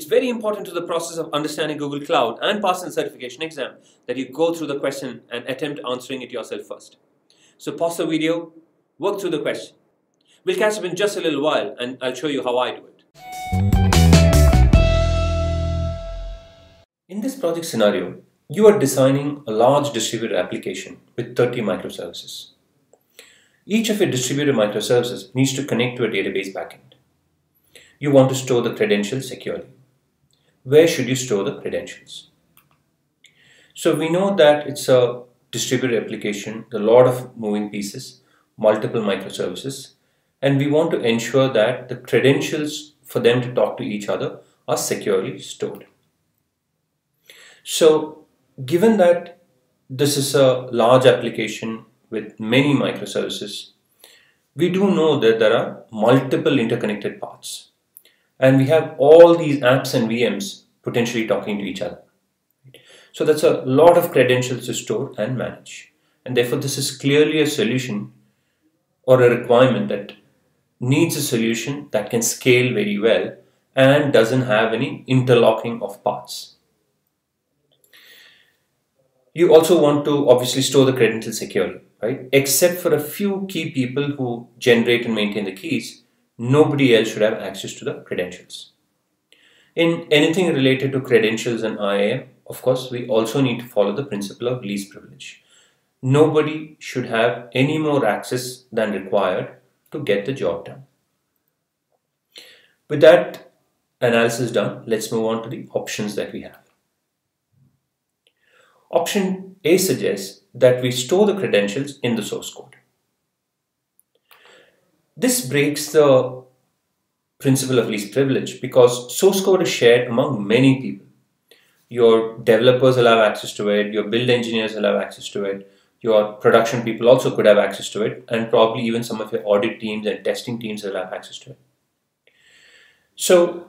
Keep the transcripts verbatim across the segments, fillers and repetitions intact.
it's very important to the process of understanding Google Cloud and passing the certification exam that you go through the question and attempt answering it yourself first. So pause the video, work through the question. We'll catch up in just a little while and I'll show you how I do it. In this project scenario, you are designing a large distributed application with thirty microservices. Each of your distributed microservices needs to connect to a database backend. You want to store the credentials securely. Where should you store the credentials? So we know that it's a distributed application, a lot of moving pieces, multiple microservices, and we want to ensure that the credentials for them to talk to each other are securely stored. So given that this is a large application with many microservices, we do know that there are multiple interconnected parts and we have all these apps and V Ms potentially talking to each other. So that's a lot of credentials to store and manage, and therefore this is clearly a solution or a requirement that needs a solution that can scale very well and doesn't have any interlocking of parts. You also want to obviously store the credentials securely, right? Except for a few key people who generate and maintain the keys, nobody else should have access to the credentials. In anything related to credentials and I A M, of course, we also need to follow the principle of least privilege. Nobody should have any more access than required to get the job done. With that analysis done, let's move on to the options that we have. Option A suggests that we store the credentials in the source code. This breaks the principle of least privilege because source code is shared among many people. Your developers will have access to it, your build engineers will have access to it, your production people also could have access to it, and probably even some of your audit teams and testing teams will have access to it. So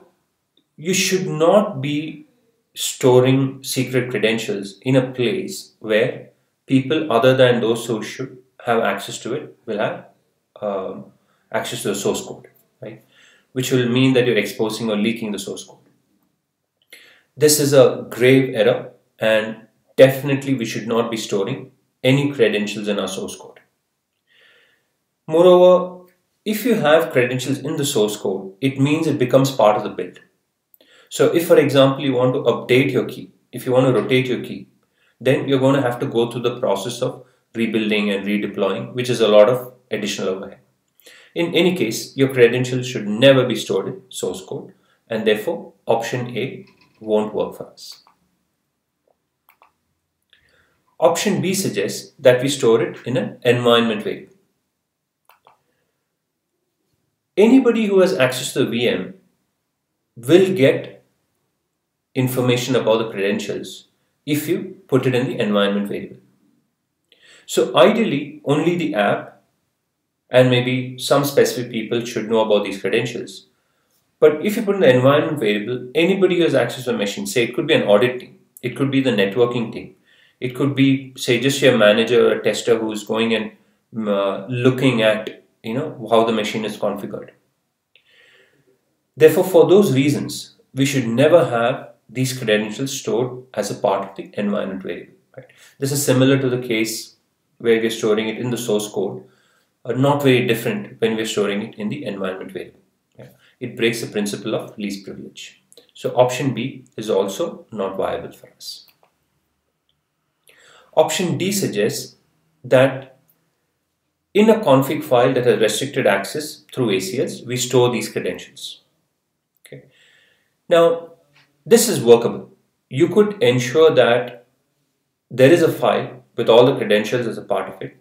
you should not be storing secret credentials in a place where people other than those who should have access to it will have um, access to the source code, right? Which will mean that you're exposing or leaking the source code. This is a grave error, and definitely we should not be storing any credentials in our source code. Moreover, if you have credentials in the source code, it means it becomes part of the build. So if, for example, you want to update your key, if you want to rotate your key, then you're going to have to go through the process of rebuilding and redeploying, which is a lot of additional overhead. In any case, your credentials should never be stored in source code, and therefore option A won't work for us. Option B suggests that we store it in an environment variable. Anybody who has access to the V M will get information about the credentials if you put it in the environment variable. So ideally, only the app and maybe some specific people should know about these credentials. But if you put in the environment variable, anybody who has access to a machine, say it could be an audit team, it could be the networking team, it could be say just your manager or a tester who is going and uh, looking at you know how the machine is configured. Therefore, for those reasons, we should never have these credentials stored as a part of the environment variable, right? This is similar to the case where we are storing it in the source code, or not very different when we are storing it in the environment variable. Yeah. It breaks the principle of least privilege. So option B is also not viable for us. Option D suggests that in a config file that has restricted access through A C L, we store these credentials. Okay. Now, this is workable. You could ensure that there is a file with all the credentials as a part of it,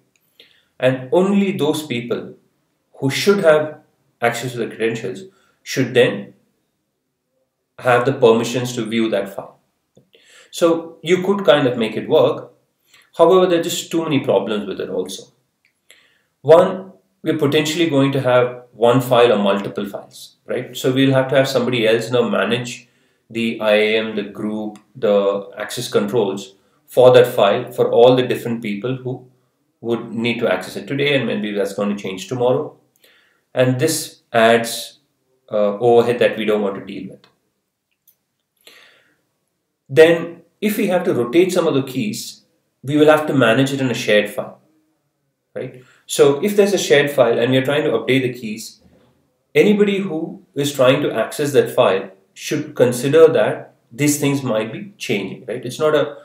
and only those people who should have access to the credentials should then have the permissions to view that file. So you could kind of make it work. However, there are just too many problems with it also. One, we're potentially going to have one file or multiple files, right? So we'll have to have somebody else now manage the I A M, the group, the access controls for that file for all the different people who would need to access it today, and maybe that's going to change tomorrow. And this adds uh, overhead that we don't want to deal with. then if we have to rotate some of the keys, we will have to manage it in a shared file, right? So if there's a shared file and we're trying to update the keys, anybody who is trying to access that file should consider that these things might be changing, right? It's not a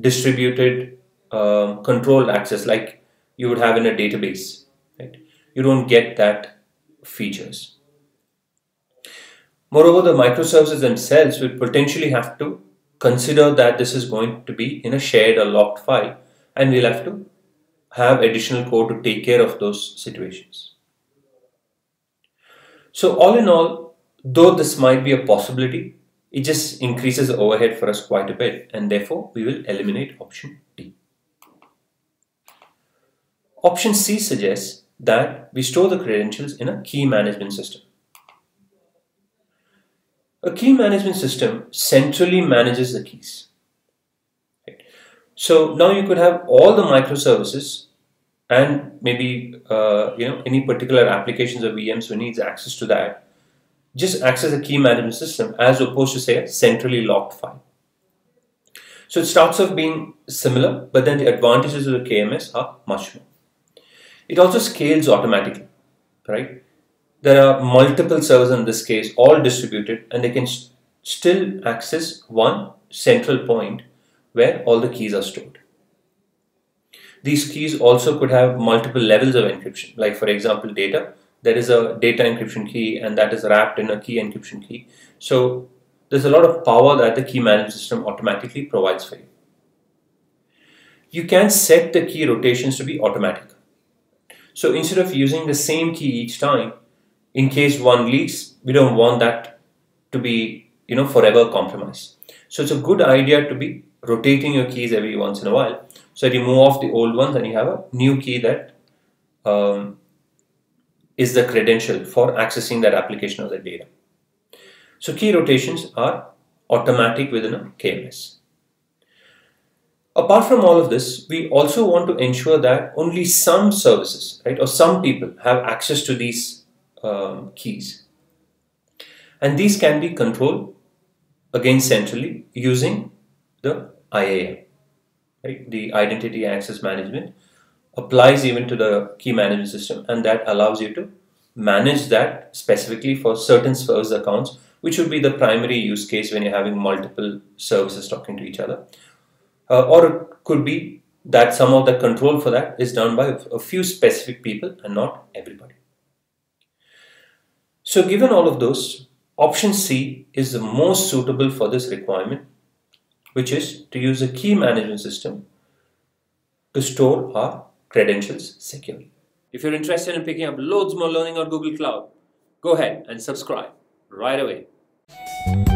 distributed um, controlled access like you would have in a database, right? You don't get that features. Moreover, the microservices themselves will potentially have to consider that this is going to be in a shared or locked file, and we'll have to have additional code to take care of those situations. So all in all, though this might be a possibility, it just increases the overhead for us quite a bit, and therefore we will eliminate option D. Option C suggests that we store the credentials in a key management system. A key management system centrally manages the keys. Right? So now you could have all the microservices and maybe uh, you know, any particular applications or V Ms who needs access to that, just access a key management system as opposed to say a centrally locked file. So it starts off being similar, but then the advantages of the K M S are much more. It also scales automatically, right? There are multiple servers in this case, all distributed, and they can st- still access one central point where all the keys are stored. These keys also could have multiple levels of encryption, like for example data. There is a data encryption key and that is wrapped in a key encryption key. So there's a lot of power that the key management system automatically provides for you. You can set the key rotations to be automatic. So instead of using the same key each time, in case one leaks, we don't want that to be, you know, forever compromised. So it's a good idea to be rotating your keys every once in a while, so that you move off the old ones and you have a new key that um, is the credential for accessing that application or that data. So key rotations are automatic within a K M S. Apart from all of this, we also want to ensure that only some services, right, or some people have access to these um, keys. And these can be controlled, again centrally, using the I A M, right? The Identity Access Management applies even to the key management system, and that allows you to manage that specifically for certain service accounts, which would be the primary use case when you're having multiple services talking to each other. Uh, or it could be that some of the control for that is done by a few specific people and not everybody. So given all of those, option C is the most suitable for this requirement, which is to use a key management system to store our credentials securely. If you're interested in picking up loads more learning on Google Cloud, go ahead and subscribe right away.